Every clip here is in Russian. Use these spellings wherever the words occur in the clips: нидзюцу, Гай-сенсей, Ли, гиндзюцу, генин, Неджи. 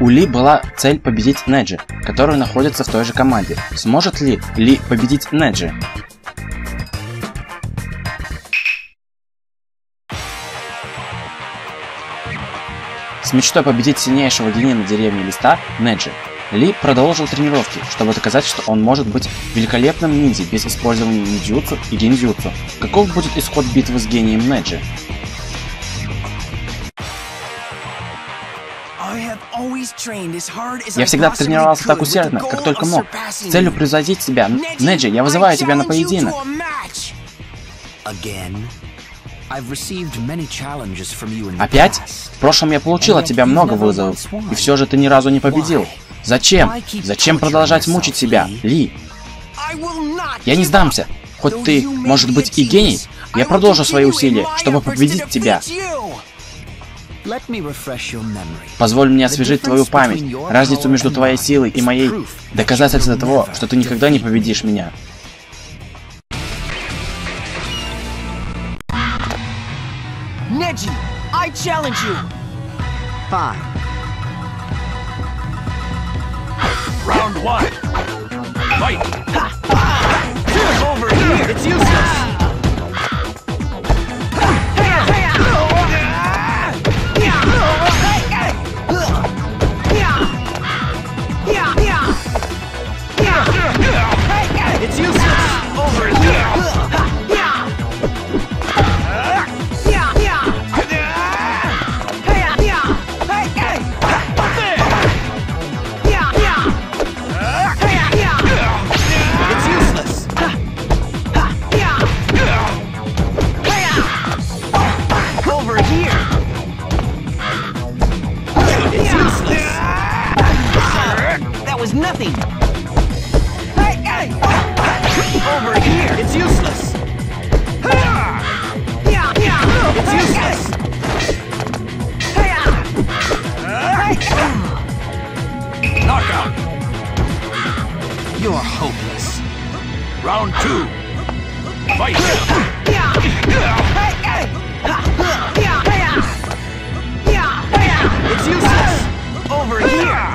У Ли была цель победить Неджи, который находится в той же команде. Сможет ли Ли победить Неджи? С мечтой победить сильнейшего генина деревни Листа Неджи, Ли продолжил тренировки, чтобы доказать, что он может быть великолепным ниндзя без использования нидзюцу и гиндзюцу. Каков будет исход битвы с гением Неджи? Я всегда тренировался так усердно, как только мог, с целью превзойти тебя. Неджи, я вызываю тебя на поединок. Опять? В прошлом я получил от тебя много вызовов, и все же ты ни разу не победил. Зачем? Зачем продолжать мучить себя, Ли? Я не сдамся. Хоть ты, может быть, и гений, я продолжу свои усилия, чтобы победить тебя. Позволь мне освежить твою память, разницу между твоей силой и моей, доказательство того, что ты никогда не победишь меня. Неджи, I challenge you. Fine. Round one. Fight. Over here. It's useless. It's useless. Over here. Round two. Fight. It's useless. Over here.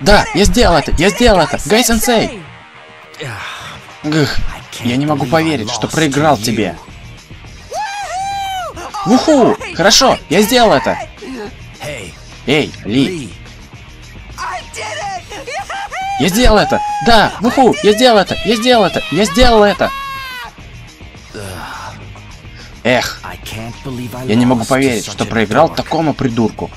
Да, я сделал это! Я сделал это! Гай-сенсей! Я не могу поверить, что проиграл тебе. Уху! Хорошо, я сделал это! Эй, Ли! Я сделал это! Да, уху! Я сделал это! Я сделал это! Я сделал это! Эх, я не могу поверить, что проиграл такому придурку.